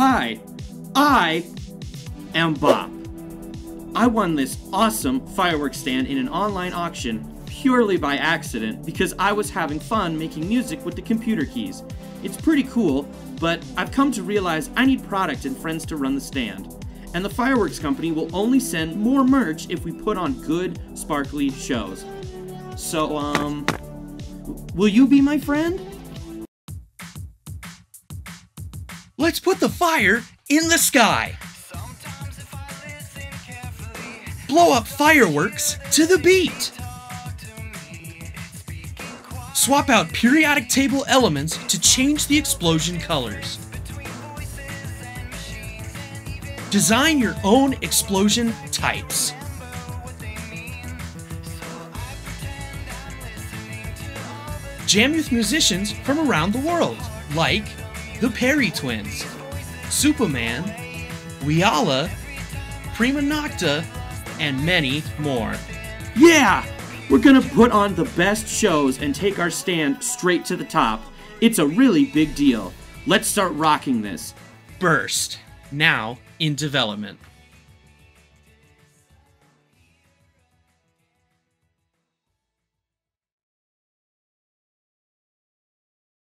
Hi, I am Bop. I won this awesome fireworks stand in an online auction purely by accident because I was having fun making music with the computer keys. It's pretty cool, but I've come to realize I need product and friends to run the stand. And the fireworks company will only send more merch if we put on good, sparkly shows. So, will you be my friend? Let's put the fire in the sky! Blow up fireworks to the beat! Swap out periodic table elements to change the explosion colors. Design your own explosion types. Jam with musicians from around the world, like The Perry Twins, Superman, Weala, Prima Nocta, and many more. Yeah! We're gonna put on the best shows and take our stand straight to the top. It's a really big deal. Let's start rocking this. Burst. Now in development.